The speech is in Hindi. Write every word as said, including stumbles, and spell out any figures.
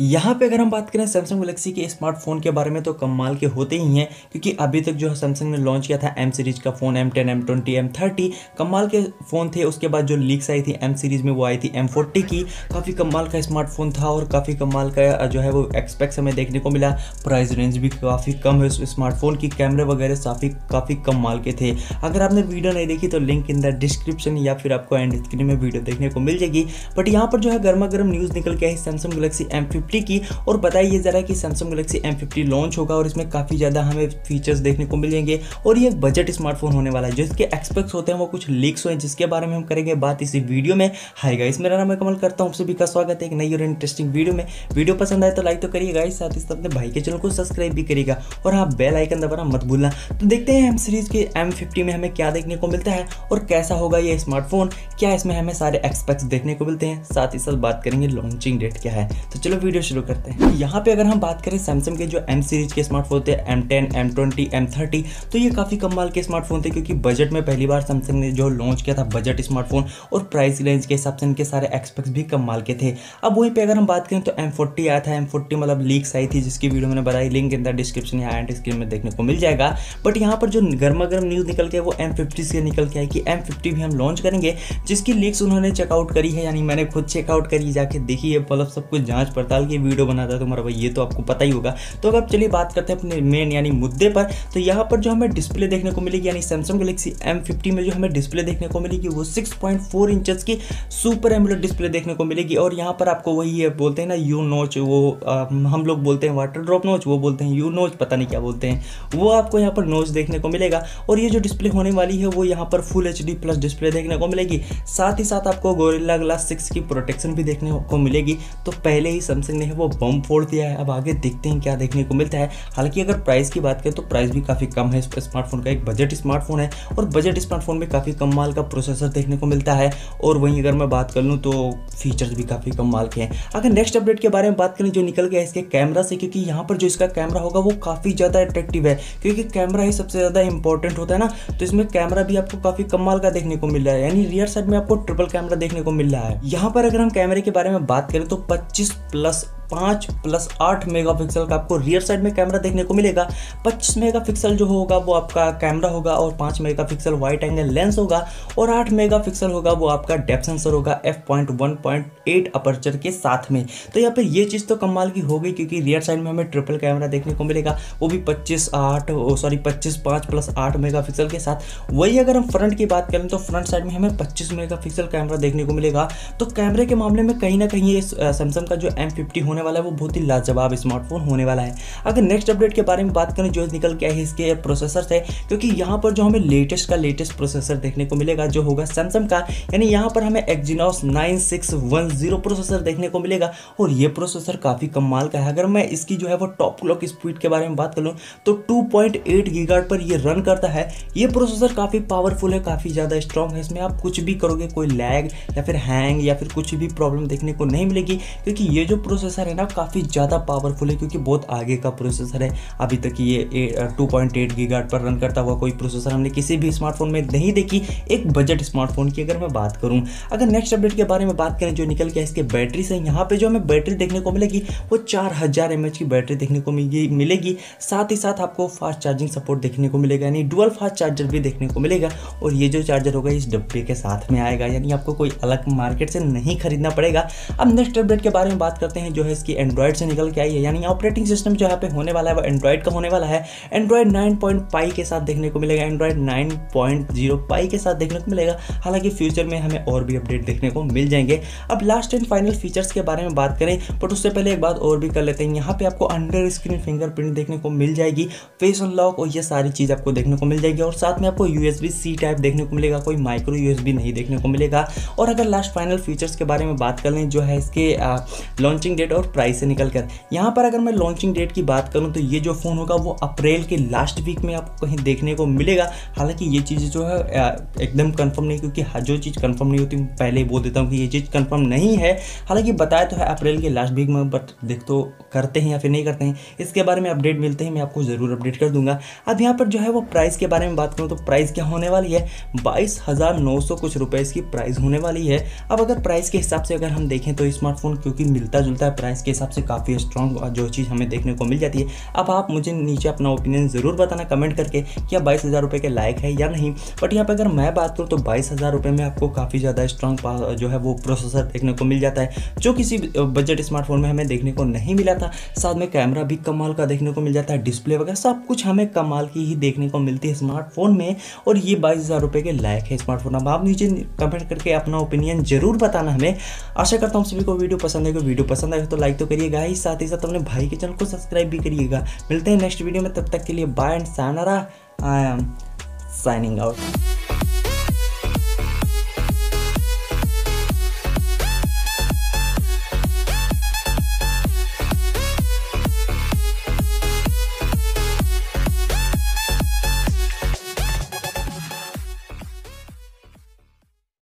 यहाँ पे अगर हम बात करें सैमसंग गैलेक्सी के स्मार्टफोन के बारे में तो कमाल के होते ही हैं, क्योंकि अभी तक जो है सैमसंग ने लॉन्च किया था एम सीरीज़ का phone M ten, M twenty, M thirty कमाल के फ़ोन थे। उसके बाद जो लीक्स आई थी एम सीरीज़ में वो आई थी एम फोर्टी की, काफ़ी कमाल का स्मार्टफोन था और काफ़ी कमाल का जो है वो एक्सपेक्ट हमें देखने को मिला। प्राइस रेंज भी काफ़ी कम है उस स्मार्टफोन की, कैमरे वगैरह काफ़ी काफ़ी कमाल के थे। अगर आपने वीडियो नहीं देखी तो लिंक इन द डिस्क्रिप्शन या फिर आपको एंड स्क्रीन में वीडियो देखने को मिल जाएगी। बट यहाँ पर जो है गर्मा गर्म न्यूज़ निकल के आई सैमसंग गैलेक्सी एम फिफ्टी की, और बताइए ज़रा कि Samsung Galaxy M fifty launch होगा और इसमें काफ़ी ज़्यादा हमें फीचर्स देखने को मिलेंगे और ये बजट स्मार्टफोन होने वाला है। जो इसके एक्सपेक्ट्स होते हैं वो कुछ लीक्स हुए हैं, जिसके बारे में हम करेंगे बात इसी वीडियो में। हाय गाइस, मेरा नाम है कमल, करता हूँ आप सभी का स्वागत है एक नई और इंटरेस्टिंग वीडियो में। वीडियो पसंद आए तो लाइक तो करिएगा, इस साथ ही साथ अपने भाई के चैनल को सब्सक्राइब भी करिएगा और हाँ बेल आइकन दबाना मत भूलना। तो देखते हैं एम सीरीज़ के एम फिफ्टी में हमें क्या देखने को मिलता है और कैसा होगा ये स्मार्टफोन, क्या इसमें हमें सारे एक्सपेक्ट्स देखने को मिलते हैं, साथ ही साथ बात करेंगे लॉन्चिंग डेट क्या है। तो चलो वीडियो शुरू करते हैं। यहाँ पे अगर हम बात करें सैमसंग के जो एम सीरीज के स्मार्टफोन थे M ten, M twenty, M thirty तो ये काफ़ी कमाल के स्मार्टफोन थे, क्योंकि बजट में पहली बार सैमसंग ने जो लॉन्च किया था बजट स्मार्टफोन, और प्राइस रेंज के हिसाब से इनके सारे एक्सपेक्ट्स भी कमाल के थे। अब वहीं पर अगर हम बात करें तो एम फोर्टी आया था, एम फोर्टी मतलब लीक्स आई थी जिसकी वीडियो मैंने बनाई, लिंक इन द डिस्क्रिप्शन या एंड स्क्रीन में देखने को मिल जाएगा। बट यहाँ पर जो गर्मा गर्म न्यूज़ निकल के वो एम फिफ्टी से निकल के आई कि एम फिफ्टी भी हम लॉन्च करेंगे, जिसकी लीक्स उन्होंने चेकआउट करी है, यानी मैंने खुद चेकआउट करी, जाके देखी है, मतलब सब कुछ जांच पड़ताल की वीडियो बनाता है तुम्हारा भाई, ये तो आपको पता ही होगा। तो अगर चलिए बात करते हैं अपने मेन यानी मुद्दे पर, तो यहाँ पर जो हमें डिस्प्ले देखने को मिलेगी यानी सैमसंग गैलेक्सी एम फिफ्टी में जो हमें डिस्प्ले देखने को मिलेगी वो सिक्स पॉइंट फोर इंचेस की सुपर एमुलेट डिस्प्ले देखने को मिलेगी। और यहाँ पर आपको वही है, बोलते हैं ना यू नोच, वो आ, हम लोग बोलते हैं वाटर ड्रॉप नोच, वो बोलते हैं यू नोच, पता नहीं क्या बोलते हैं, वो आपको यहाँ पर नोच देखने को मिलेगा। और ये जो डिस्प्ले होने वाली है वो यहाँ पर full H D plus display देखने को मिलेगी, साथ ही साथ आपको गोरिल्ला ग्लास सिक्स की प्रोटेक्शन भी देखने को मिलेगी। तो पहले ही सैमसंग ने वो बम फोड़ दिया है, अब आगे देखते हैं क्या देखने को मिलता है। हालांकि अगर प्राइस की बात करें तो प्राइस भी काफ़ी कम है इस स्मार्टफोन का, एक बजट स्मार्टफोन है और बजट स्मार्टफोन में काफ़ी कम माल का प्रोसेसर देखने को मिलता है। और वहीं अगर मैं बात कर लूँ तो फीचर्स भी काफ़ी कम माल के हैं। अगर नेक्स्ट अपडेट के बारे में बात करें जो निकल गया इसके कैमरा से, क्योंकि यहाँ पर जो इसका कैमरा होगा वो काफ़ी ज़्यादा अट्रैक्टिव है, क्योंकि कैमरा ही सबसे ज़्यादा इंपॉर्टेंट होता है ना, तो इसमें कैमरा भी आपको काफ़ी कम माल का देखने को मिल रहा है, यानी रियर साइड में आपको ट्रिपल कैमरा देखने को मिल रहा है। यहाँ पर अगर हम कैमरे के बारे में बात करें तो पच्चीस प्लस पाँच प्लस आठ मेगापिक्सल का आपको रियर साइड में कैमरा देखने को मिलेगा। पच्चीस मेगापिक्सल जो होगा वो आपका कैमरा होगा और पाँच मेगापिक्सल वाइड एंगल लेंस होगा और आठ मेगापिक्सल होगा वो आपका डेप्थ सेंसर होगा F point one point eight aperture के साथ में। तो यहाँ पर ये चीज़ तो कमाल की होगी, क्योंकि रियर साइड में हमें ट्रिपल कैमरा देखने को मिलेगा, वो भी पच्चीस आठ सॉरी पच्चीस पाँच प्लस आठ मेगापिक्सल के साथ। वही अगर हम फ्रंट की बात करें तो फ्रंट साइड में हमें पच्चीस मेगापिक्सल कैमरा देखने को मिलेगा। तो कैमरे के मामले में कहीं ना कहीं ये सैमसंग का जो एम फिफ्टी होने वाला है वो बहुत ही लाजवाब स्मार्टफोन होने वाला है। अगर नेक्स्ट अपडेट के बारे में बात करें जो निकल के है इसके प्रोसेसर से, क्योंकि यहाँ पर जो हमें लेटेस्ट का लेटेस्ट प्रोसेसर देखने को मिलेगा जो होगा सैमसंग का, यानी यहाँ पर हमें Exynos nine six one zero processor देखने को मिलेगा और ये प्रोसेसर काफ़ी कमाल का है। अगर मैं इसकी जो है वो टॉप क्लॉक स्पीड के बारे में बात कर लूँ तो टू पॉइंट एट गीगाहर्ट्ज़ पर यह रन करता है। ये प्रोसेसर काफ़ी पावरफुल है, काफ़ी ज़्यादा स्ट्रॉन्ग है, इसमें आप कुछ भी करोगे कोई लैग या फिर हैंग या फिर कुछ भी प्रॉब्लम देखने को नहीं मिलेगी, क्योंकि ये जो प्रोसेसर है ना काफ़ी ज़्यादा पावरफुल है, क्योंकि बहुत आगे का प्रोसेसर है। अभी तक ये टू पॉइंट एट गीगाहर्ट्ज़ पर रन करता हुआ कोई प्रोसेसर हमने किसी भी स्मार्टफोन में नहीं देखी, एक बजट स्मार्टफोन की अगर मैं बात करूं। अगर नेक्स्ट अपडेट के बारे में बात करें जो निकल के इसके बैटरी से, यहाँ पे जो हमें बैटरी देखने को मिलेगी वो चार हज़ार एम एच की बैटरी देखने को मिलेगी, साथ ही साथ आपको फास्ट चार्जिंग सपोर्ट देखने को मिलेगा, यानी डुअल फास्ट चार्जर भी देखने को मिलेगा। और ये जो चार्जर होगा इस डब्बे के साथ में आएगा, यानी आपको कोई अलग मार्केट से नहीं खरीदना पड़ेगा। अब नेक्स्ट अपडेट के बारे में बात करते हैं जो इसकी एंड्रॉइड से निकल के आई है, यानी ऑपरेटिंग सिस्टम जो यहाँ पे होने वाला है वो एंड्रॉइड का होने वाला है। एंड्रॉइड नाइन पॉइंट पाई के साथ देखने को मिलेगा, Android nine point zero pie के साथ देखने को मिलेगा। हालांकि फ्यूचर में हमें और भी अपडेट देखने को मिल जाएंगे। अब लास्ट एंड फाइनल फीचर्स के बारे में बात करें, बट उससे पहले एक बात और भी कर लेते हैं। यहाँ पे आपको अंडर स्क्रीन फिंगरप्रिंट देखने को मिल जाएगी, फेस अनलॉक और यह सारी चीज़ आपको देखने को मिल जाएगी, और साथ में आपको यूएसबी सी टाइप देखने को मिलेगा, कोई माइक्रो यूएसबी नहीं देखने को मिलेगा। और अगर लास्ट फाइनल फीचर्स के बारे में बात कर लें जो है इसके लॉन्चिंग डेट और प्राइस से निकलकर, यहाँ पर अगर मैं लॉन्चिंग डेट की बात करूँ तो ये जो फ़ोन होगा वो अप्रैल के लास्ट वीक में आपको कहीं देखने को मिलेगा। हालांकि ये चीज़ जो है एकदम कंफर्म नहीं, क्योंकि जो चीज़ कंफर्म नहीं होती मैं पहले ही बोल देता हूँ कि ये चीज़ कंफर्म नहीं है। हालांकि बताया तो है अप्रैल के लास्ट वीक में, बट देख तो करते हैं या फिर नहीं करते हैं, इसके बारे में अपडेट मिलते हैं मैं आपको ज़रूर अपडेट कर दूंगा। अब यहाँ पर जो है वो प्राइस के बारे में बात करूँ तो प्राइस क्या होने वाली है, बाईस हज़ार नौ सौ कुछ रुपये इसकी प्राइस होने वाली है। अब अगर प्राइस के हिसाब से अगर हम देखें तो स्मार्टफोन क्योंकि मिलता जुलता है प्राइस इसके हिसाब से काफ़ी स्ट्रॉन्ग जो चीज़ हमें देखने को मिल जाती है। अब आप मुझे नीचे अपना ओपिनियन ज़रूर बताना कमेंट करके कि बाईस हज़ार रुपये के लायक है या नहीं। बट यहाँ पर अगर मैं बात करूँ तो बाईस हज़ार रुपये में आपको काफ़ी ज़्यादा स्ट्रॉन्ग जो है वो प्रोसेसर देखने को मिल जाता है, जो किसी बजट स्मार्टफोन में हमें देखने को नहीं मिला था। साथ में कैमरा भी कमाल का देखने को मिल जाता है, डिस्प्ले वगैरह सब कुछ हमें कमाल की ही देखने को मिलती है स्मार्टफोन में, और ये बाईस हज़ार रुपये के लायक है स्मार्टफोन। अब आप नीचे कमेंट करके अपना ओपिनियन जरूर बताना हमें। आशा करता हूँ सभी को वीडियो पसंद आएगा। वीडियो पसंद आएगा तो लाइक तो करिएगा ही, साथ ही साथ अपने भाई के चैनल को सब्सक्राइब भी करिएगा। मिलते हैं नेक्स्ट वीडियो में, तब तक के लिए bye and sayonara. I am signing out.